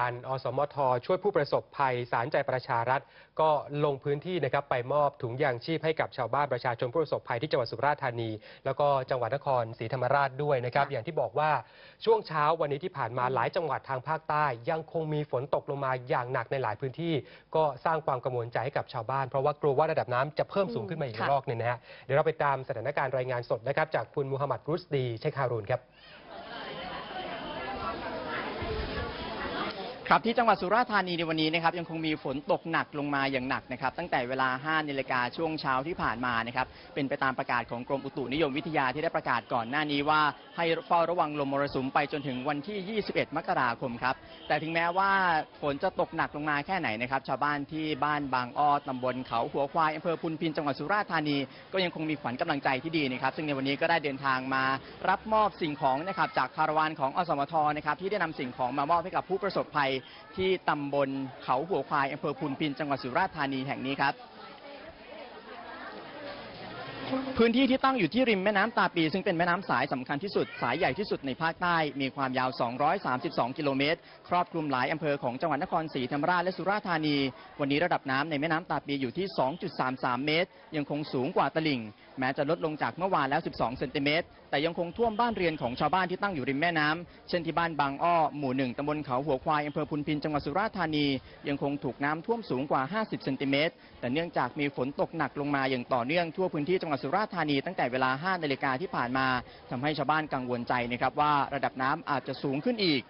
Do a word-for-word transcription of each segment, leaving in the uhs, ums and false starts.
การอสมทช่วยผู้ประสบภัยสารใจประชารัฐก็ลงพื้นที่นะครับไปมอบถุงยางชีพให้กับชาวบ้านประชาชนผู้ประสบภัยที่จังหวัดสุราษฎร์ธานีแล้วก็จังหวัดนครศรีธรรมราชด้วยนะครับอย่างที่บอกว่าช่วงเช้าวันนี้ที่ผ่านมาหลายจังหวัดทางภาคใต้ยังคงมีฝนตกลงมาอย่างหนักในหลายพื้นที่ก็สร้างความกังวลใจให้กับชาวบ้านเพราะว่ากลัวว่าระดับน้ำจะเพิ่มสูงขึ้นมาอีกรอบนึงนะฮะเดี๋ยวเราไปตามสถานการณ์รายงานสดนะครับจากคุณมูฮัมหมัดรุสดีเชคฮารูนครับครับที่จังหวัดสุราษฎร์ธานีในวันนี้นะครับยังคงมีฝนตกหนักลงมาอย่างหนักนะครับตั้งแต่เวลาห้านาฬิกาช่วงเช้าที่ผ่านมานะครับเป็นไปตามประกาศของกรมอุตุนิยมวิทยาที่ได้ประกาศก่อนหน้านี้ว่าให้เฝ้าระวังลมมรสุมไปจนถึงวันที่ยี่สิบเอ็ดมกราคมครับแต่ถึงแม้ว่าฝนจะตกหนักลงมาแค่ไหนนะครับชาวบ้านที่บ้านบางอ้อตำบลเขาหัวควายอำเภอพุนพินจังหวัดสุราษฎร์ธานีก็ยังคงมีขวัญกำลังใจที่ดีนะครับซึ่งในวันนี้ก็ได้เดินทางมารับมอบสิ่งของนะครับจากคาราวานของอสมทนะครับที่ได้นำสิ่งของมามอบให้กับผู้ประสบภัยที่ตำบลเขาหัวควายอำเภอพุนพินจังหวัดสุราษฎร์ธานีแห่งนี้ครับพื้นที่ที่ตั้งอยู่ที่ริมแม่น้ำตาปีซึ่งเป็นแม่น้ำสายสำคัญที่สุดสายใหญ่ที่สุดในภาคใต้มีความยาวสองร้อยสามสิบสองกิโลเมตรครอบคลุมหลายอำเภอของจังหวัดนครศรีธรรมราชและสุราษฎร์ธานีวันนี้ระดับน้ำในแม่น้ำตาปีอยู่ที่ สองจุดสามสาม เมตรยังคงสูงกว่าตลิ่งแม้จะลดลงจากเมื่อวานแล้วสิบสองเซนติเมตรแต่ยังคงท่วมบ้านเรือนของชาวบ้านที่ตั้งอยู่ริมแม่น้ำเช่นที่บ้านบางอ้อหมู่หนึ่งตำบลเขาหัวควายอำเภอพุนพินจังหวัดสุราษฎร์ธานียังคงถูกน้ำท่วมสูงกว่าห้าสิบเซนติเมตรแต่เนื่องจากมีฝนตกหนักลงมาอย่างต่อเนื่องทั่วพื้นที่จังหวัดสุราษฎร์ธานีตั้งแต่เวลาห้านาฬิกาที่ผ่านมาทำให้ชาวบ้านกังวลใจนะครับว่าระดับน้ำอาจจะสูงขึ้นอีก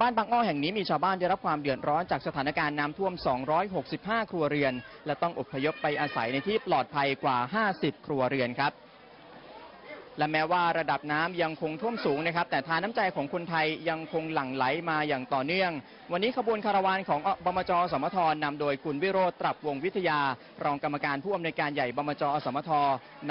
บ้านบางอ้อแห่งนี้มีชาวบ้านได้รับความเดือดร้อนจากสถานการณ์น้ำท่วมสองร้อยหกสิบห้าครัวเรือนและต้องอพยพไปอาศัยในที่ปลอดภัยกว่าห้าสิบครัวเรือนครับและแม้ว่าระดับน้ำยังคงท่วมสูงนะครับแต่ทานน้ำใจของคนไทยยังคงหลั่งไหลมาอย่างต่อเนื่องวันนี้ขบวนคาราวานของบมจ.อสมท.นำโดยคุณวิโรจน์ ตรับวงศ์วิทยารองกรรมการผู้อำนวยการใหญ่บมจ.อสมท.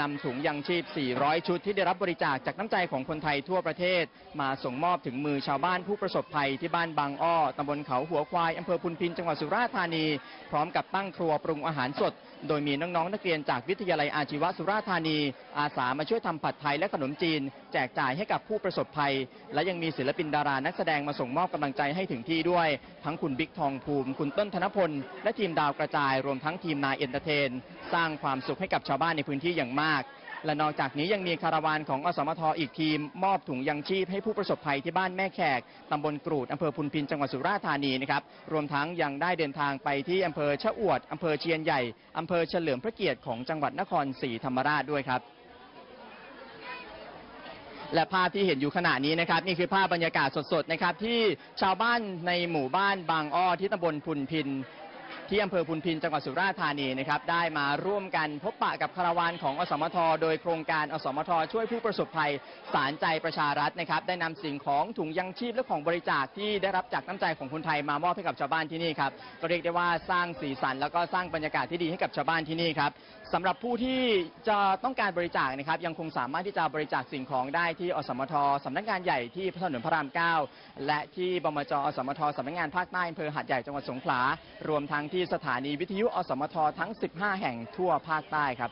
นำถุงยางชีพสี่ร้อยชุดที่ได้รับบริจาคจากน้ำใจของคนไทยทั่วประเทศมาส่งมอบถึงมือชาวบ้านผู้ประสบภัยที่บ้านบางอ้อตำบลเขาหัวควายอำเภอพุนพินจังหวัดสุราษฎร์ธานีพร้อมกับตั้งครัวปรุงอาหารสดโดยมีน้องๆนักเรียนจากวิทยาลัยอาชีวะสุราษฎร์ธานีอาสามาช่วยทำผัดไทยและขนมจีนแจกจ่ายให้กับผู้ประสบภัยและยังมีศิลปินดารานักแสดงมาส่งมอบกำลังใจให้ถึงที่ด้วยทั้งคุณบิ๊กทองภูมิคุณต้นธนพลและทีมดาวกระจายรวมทั้งทีมนายเอนเตอร์เทนสร้างความสุขให้กับชาวบ้านในพื้นที่อย่างมากและนอกจากนี้ยังมีคาราวานของอสมทอีกทีมมอบถุงยางชีพให้ผู้ประสบภัยที่บ้านแม่แขกตำบลกรูดอำเภอพุนพินจังหวัดสุราษฎร์ธานีนะครับรวมทั้งยังได้เดินทางไปที่อำเภอชะอวดอำเภอเชียนใหญ่อำเภอเฉลิมพระเกียรติของจังหวัดนครศรีธรรมราชด้วยครับและภาพที่เห็นอยู่ขณะนี้นะครับนี่คือภาพบรรยากาศสดๆนะครับที่ชาวบ้านในหมู่บ้านบางอ้อที่ตำบลพุนพินที่อำเภอพุนพินจังหวัดสุราษฎร์ธานีนะครับได้มาร่วมกันพบปะกับคาราวานของอสมทโดยโครงการอสมทช่วยผู้ประสบภัยสารใจประชารัฐนะครับได้นำสิ่งของถุงยางชีพและของบริจาคที่ได้รับจากน้ำใจของคนไทยมามอบให้กับชาวบ้านที่นี่ครับก็เรียกได้ว่าสร้างสีสันแล้วก็สร้างบรรยากาศที่ดีให้กับชาวบ้านที่นี่ครับสำหรับผู้ที่จะต้องการบริจาคนะครับยังคงสามารถที่จะบริจาคสิ่งของได้ที่อสมทสำนักงานใหญ่ที่ถนนพระรามเก้าและที่บมจอสมทสำนักงานภาคใต้อำเภอหาดใหญ่จังหวัดสงขลารวมทั้งที่สถานีวิทยุอสมททั้งสิบห้าแห่งทั่วภาคใต้ครับ